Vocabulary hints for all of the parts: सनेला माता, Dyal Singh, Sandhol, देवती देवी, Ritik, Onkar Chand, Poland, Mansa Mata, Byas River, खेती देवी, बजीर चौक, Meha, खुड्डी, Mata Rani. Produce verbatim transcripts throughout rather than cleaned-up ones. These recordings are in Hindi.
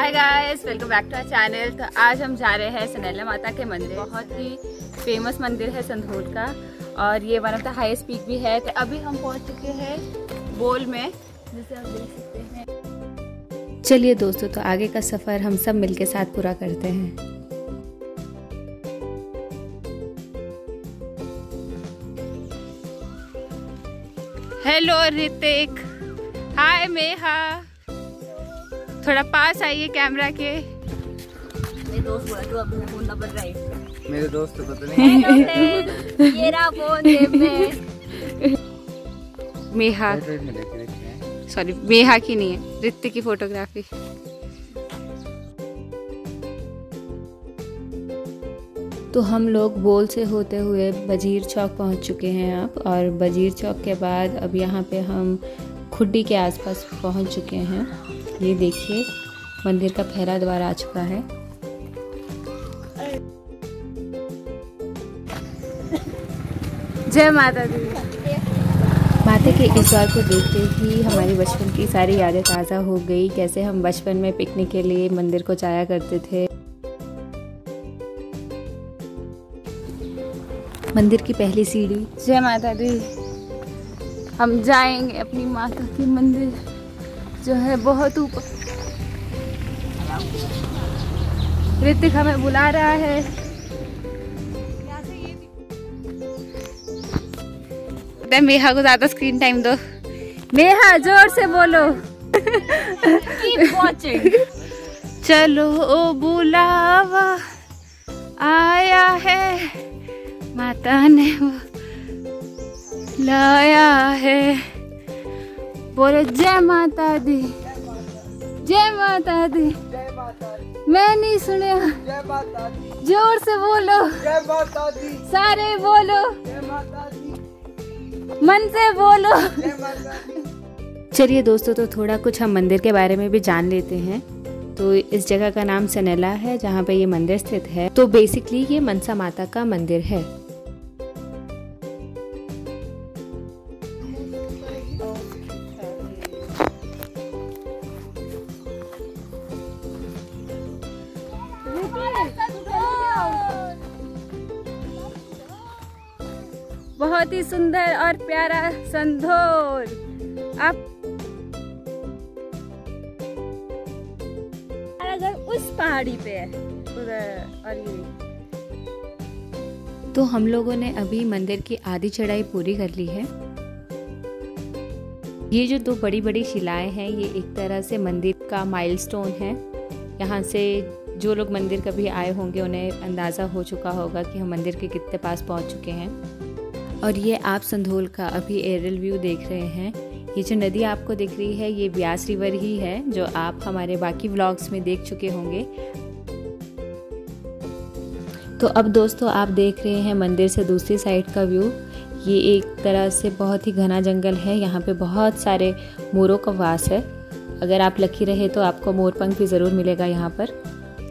Hi guys, welcome back to our channel. तो आज हम जा रहे हैं सनेला माता के मंदिर। बहुत ही फेमस मंदिर है संधोल का और ये one of the highest peak भी है। तो अभी हम पहुंच चुके हैं बोल में, जिसे आप देख सकते हैं। चलिए दोस्तों, तो आगे का सफ़र हम सब मिलके साथ पूरा करते हैं। हेलो रितिक, हाय मेहा, थोड़ा पास आइए कैमरा के। मेरे दोस्त बोला तू अब फोन नंबर राइट। मेरे दोस्त तो पता नहीं ये रहा फोन जेब में। मेहा, सॉरी मेहा की नहीं है, रितिक की फोटोग्राफी। तो हम लोग बोल से होते हुए बजीर चौक पहुंच चुके हैं आप, और बजीर चौक के बाद अब यहाँ पे हम खुड्डी के आसपास पहुंच चुके हैं। ये देखिए मंदिर का पहला द्वार आ चुका है। जय माता दी। माता के इस द्वार को देखते ही हमारी बचपन की सारी यादें ताज़ा हो गई, कैसे हम बचपन में पिकनिक के लिए मंदिर को जाया करते थे। मंदिर की पहली सीढ़ी। जय माता दी। हम जाएंगे अपनी माता के मंदिर जो है बहुत ऊपर। ऋतिक हमें बुला रहा है। मेहा को ज्यादा स्क्रीन टाइम दो। मेहा जोर से बोलो। Keep watching. चलो ओ बुलावा आया है, माता ने लाया है। बोलो जय माता दी, जय माता दी। मैं नहीं सुने, जोर से बोलो। जय माता दी, सारे बोलो। जय माता दी, मन से बोलो। चलिए दोस्तों, तो थोड़ा कुछ हम मंदिर के बारे में भी जान लेते हैं। तो इस जगह का नाम सनेला है जहाँ पे ये मंदिर स्थित है। तो बेसिकली ये मनसा माता का मंदिर है। बहुत ही सुंदर और प्यारा संधोल। आप उस पहाड़ी पे है उधर। और ये तो हम लोगों ने अभी मंदिर की आधी चढ़ाई पूरी कर ली है। ये जो दो बड़ी बड़ी शिलाएं हैं, ये एक तरह से मंदिर का माइलस्टोन है। यहाँ से जो लोग मंदिर कभी आए होंगे उन्हें अंदाज़ा हो चुका होगा कि हम मंदिर के कितने पास पहुँच चुके हैं। और ये आप संधोल का अभी एरियल व्यू देख रहे हैं। ये जो नदी आपको दिख रही है ये ब्यास रिवर ही है, जो आप हमारे बाकी व्लॉग्स में देख चुके होंगे। तो अब दोस्तों आप देख रहे हैं मंदिर से दूसरी साइड का व्यू। ये एक तरह से बहुत ही घना जंगल है, यहाँ पे बहुत सारे मोरों का वास है। अगर आप लकी रहे तो आपको मोरपंख भी ज़रूर मिलेगा यहाँ पर।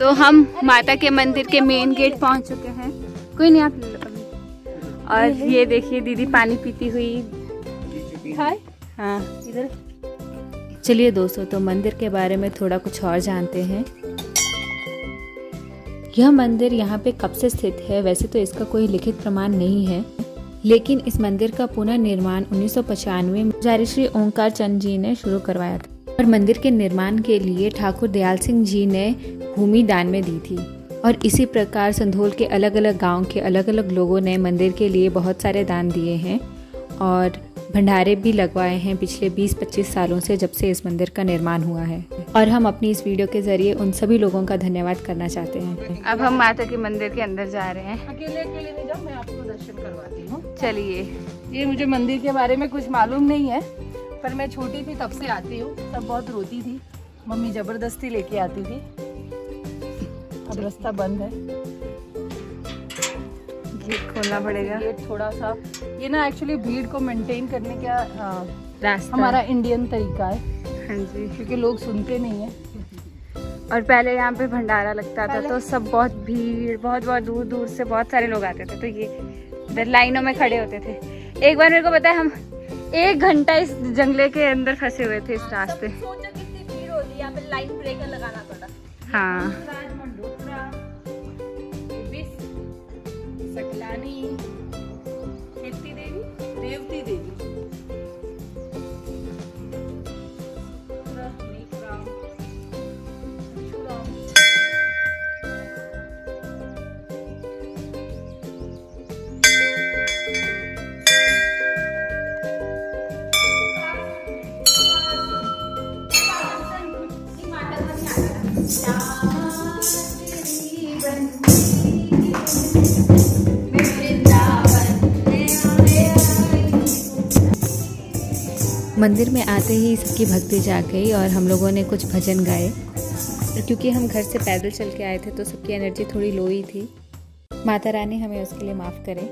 तो हम माता के मंदिर के मेन गेट पहुँच चुके हैं। कोई नहीं, आप। और ये देखिए दीदी पानी पीती हुई। हाय। हाँ इधर। चलिए दोस्तों, तो मंदिर के बारे में थोड़ा कुछ और जानते हैं। यह मंदिर यहाँ पे कब से स्थित है, वैसे तो इसका कोई लिखित प्रमाण नहीं है, लेकिन इस मंदिर का पुनर्निर्माण उन्नीस सौ पचानवे में आचार्य श्री ओंकार चंद जी ने शुरू करवाया था। और मंदिर के निर्माण के लिए ठाकुर दयाल सिंह जी ने भूमि दान में दी थी। और इसी प्रकार संधोल के अलग अलग गाँव के अलग अलग लोगों ने मंदिर के लिए बहुत सारे दान दिए हैं और भंडारे भी लगवाए हैं पिछले बीस पच्चीस सालों से, जब से इस मंदिर का निर्माण हुआ है। और हम अपनी इस वीडियो के जरिए उन सभी लोगों का धन्यवाद करना चाहते हैं। अब हम माता के मंदिर के अंदर जा रहे हैं। अकेले अकेले नहीं जाओ, मैं आपको दर्शन करवाती हूँ। चलिए। ये मुझे मंदिर के बारे में कुछ मालूम नहीं है, पर मैं छोटी थी तब से आती हूँ। तब बहुत रोती थी, मम्मी जबरदस्ती लेके आती थी। अब रास्ता बंद है, गेट खोलना पड़ेगा। गेट थोड़ा सा ये ना एक्चुअली भीड़ को मेंटेन करने का रास्ता हमारा इंडियन तरीका है। हाँ जी, क्योंकि लोग सुनते नहीं है। और पहले यहाँ पे भंडारा लगता था तो सब बहुत भीड़, बहुत बहुत दूर दूर से बहुत सारे लोग आते थे, तो ये इधर लाइनों में खड़े होते थे। एक बार मेरे को पता है, हम एक घंटा इस जंगले के अंदर फंसे हुए थे इस रास्ते। होती है पे लाइन ब्रेकर लगाना पड़ा। हाँ। सकलानी, खेती देवी, देवती देवी। मंदिर में आते ही सबकी भक्ति जाग गई और हम लोगों ने कुछ भजन गाए। क्योंकि हम घर से पैदल चल के आए थे तो सबकी एनर्जी थोड़ी लो ही थी। माता रानी हमें उसके लिए माफ़ करें।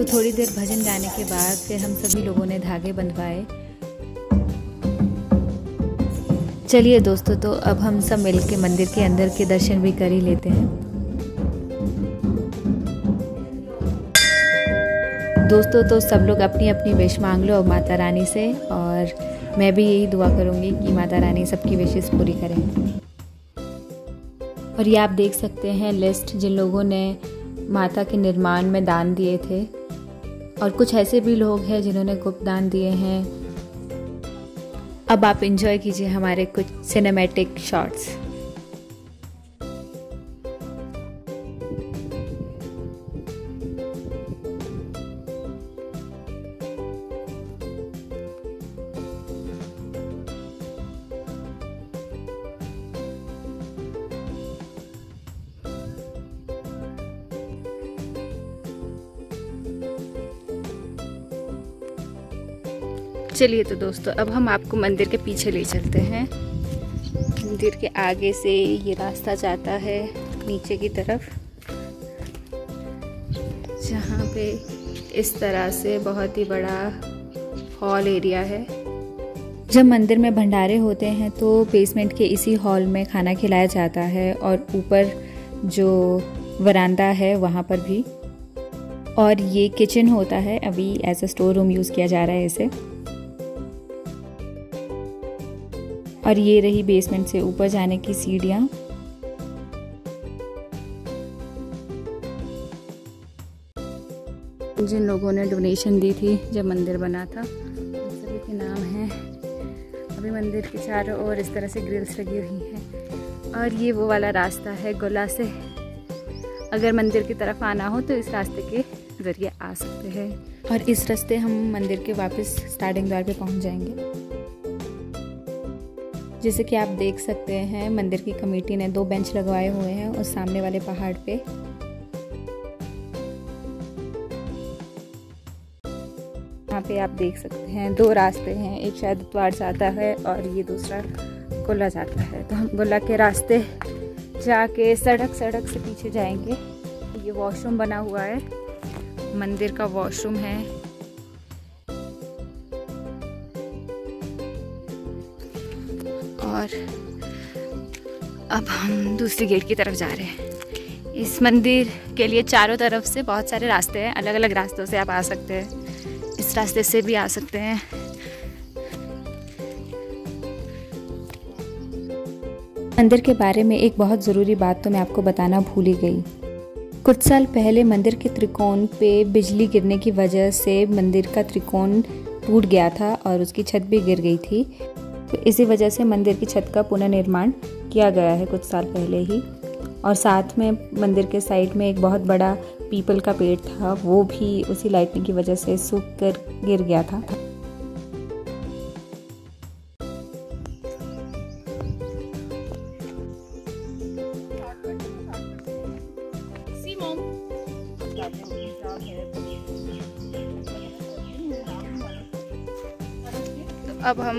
तो थोड़ी देर भजन गाने के बाद फिर हम सभी लोगों ने धागे बंधवाए। चलिए दोस्तों, तो अब हम सब मिलके मंदिर के अंदर के दर्शन भी कर ही लेते हैं। दोस्तों, तो सब लोग अपनी अपनी विश मांग लो अब माता रानी से, और मैं भी यही दुआ करूँगी कि माता रानी सबकी विशेस पूरी करें। और ये आप देख सकते हैं लिस्ट जिन लोगों ने माता के निर्माण में दान दिए थे, और कुछ ऐसे भी लोग हैं जिन्होंने गुप्त दान दिए हैं। अब आप एंजॉय कीजिए हमारे कुछ सिनेमैटिक शॉट्स। चलिए तो दोस्तों, अब हम आपको मंदिर के पीछे ले चलते हैं। मंदिर के आगे से ये रास्ता जाता है नीचे की तरफ, जहाँ पे इस तरह से बहुत ही बड़ा हॉल एरिया है। जब मंदिर में भंडारे होते हैं तो बेसमेंट के इसी हॉल में खाना खिलाया जाता है, और ऊपर जो वरांडा है वहाँ पर भी। और ये किचन होता है, अभी as a store room use किया जा रहा है इसे। और ये रही बेसमेंट से ऊपर जाने की सीढ़ियाँ। जिन लोगों ने डोनेशन दी थी जब मंदिर बना था, उन सभी के नाम हैं। अभी मंदिर के चारों ओर इस तरह से ग्रिल्स लगी हुई हैं। और ये वो वाला रास्ता है गोला से, अगर मंदिर की तरफ आना हो तो इस रास्ते के ज़रिए आ सकते हैं। और इस रास्ते हम मंदिर के वापस स्टार्टिंग द्वार पे पहुंच जाएंगे। जैसे कि आप देख सकते हैं मंदिर की कमेटी ने दो बेंच लगवाए हुए हैं उस सामने वाले पहाड़ पे। यहाँ पे आप देख सकते हैं दो रास्ते हैं, एक शायद द्वार जाता है और ये दूसरा गोला जाता है। तो हम गोला के रास्ते जाके सड़क सड़क से पीछे जाएंगे। ये वॉशरूम बना हुआ है, मंदिर का वॉशरूम है। और अब हम दूसरी गेट की तरफ जा रहे हैं। इस मंदिर के लिए चारों तरफ से बहुत सारे रास्ते हैं, अलग अलग रास्तों से आप आ सकते हैं। इस रास्ते से भी आ सकते हैं। मंदिर के बारे में एक बहुत ज़रूरी बात तो मैं आपको बताना भूल ही गई। कुछ साल पहले मंदिर के त्रिकोण पे बिजली गिरने की वजह से मंदिर का त्रिकोण टूट गया था और उसकी छत भी गिर गई थी। तो इसी वजह से मंदिर की छत का पुनर्निर्माण किया गया है कुछ साल पहले ही। और साथ में मंदिर के साइड में एक बहुत बड़ा पीपल का पेड़ था वो भी उसी लाइटनिंग की वजह से सूख कर गिर गया था। अब हम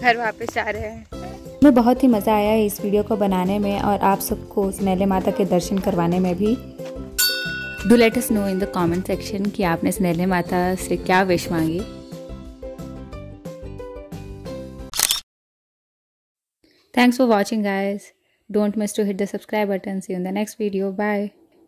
घर वापस आ रहे हैं। हमें बहुत ही मज़ा आया है इस वीडियो को बनाने में और आप सबको सनेले माता के दर्शन करवाने में भी। Do let us know in the comment section कि आपने सनेले माता से क्या विश मांगी। Thanks for watching guys, don't miss to hit the subscribe button. See you in the next video, bye.